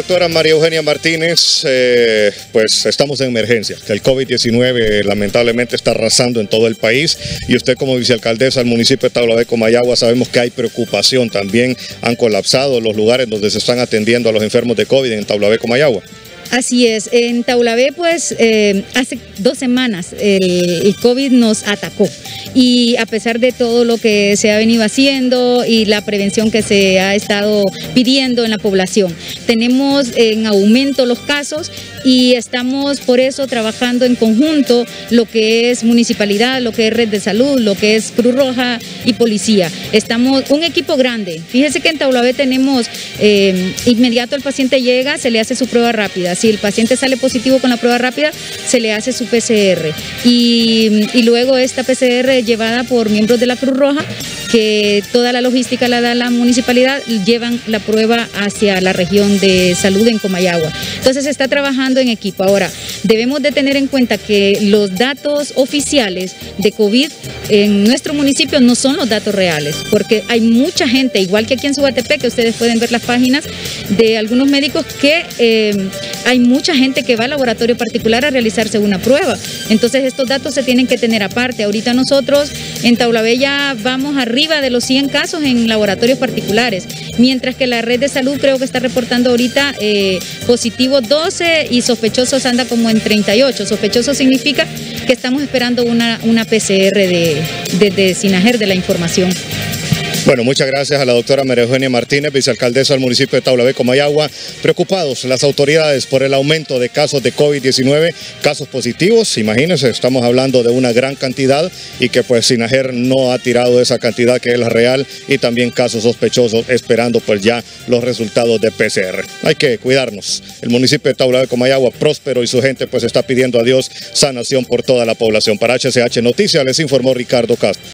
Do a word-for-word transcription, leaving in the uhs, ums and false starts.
Doctora María Eugenia Martínez, eh, pues estamos en emergencia. El COVID diecinueve lamentablemente está arrasando en todo el país y usted como vicealcaldesa del municipio de Taulabé, Comayagua, sabemos que hay preocupación. También han colapsado los lugares donde se están atendiendo a los enfermos de COVID en Taulabé, Comayagua. Así es, en Taulabé pues eh, hace dos semanas el, el COVID nos atacó y a pesar de todo lo que se ha venido haciendo y la prevención que se ha estado pidiendo en la población, tenemos en aumento los casos y estamos por eso trabajando en conjunto lo que es municipalidad, lo que es red de salud, lo que es Cruz Roja y policía. Estamos un equipo grande. Fíjese que en Taulabé tenemos eh, inmediato el paciente llega, se le hace su prueba rápida. Si el paciente sale positivo con la prueba rápida, se le hace su P C R y, y luego esta P C R llevada por miembros de la Cruz Roja, que toda la logística la da la municipalidad, llevan la prueba hacia la región de salud en Comayagua. Entonces se está trabajando en equipo. Ahora, debemos de tener en cuenta que los datos oficiales de COVID en nuestro municipio no son los datos reales, porque hay mucha gente, igual que aquí en Subatepeque, que ustedes pueden ver las páginas de algunos médicos que... Eh, Hay mucha gente que va al laboratorio particular a realizarse una prueba. Entonces estos datos se tienen que tener aparte. Ahorita nosotros en Taulabé ya vamos arriba de los cien casos en laboratorios particulares, mientras que la red de salud creo que está reportando ahorita eh, positivos doce y sospechosos anda como en treinta y ocho. Sospechoso significa que estamos esperando una, una P C R de, de, de SINAGER de la información. Bueno, muchas gracias a la doctora María Eugenia Martínez, vicealcaldesa del municipio de Taulabé, Comayagua. Preocupados las autoridades por el aumento de casos de COVID diecinueve, casos positivos, imagínense, estamos hablando de una gran cantidad y que pues SINAGER no ha tirado esa cantidad que es la real, y también casos sospechosos esperando pues ya los resultados de P C R. Hay que cuidarnos. El municipio de Taulabé, Comayagua, próspero, y su gente pues está pidiendo a Dios sanación por toda la población. Para H C H Noticias les informó Ricardo Castro.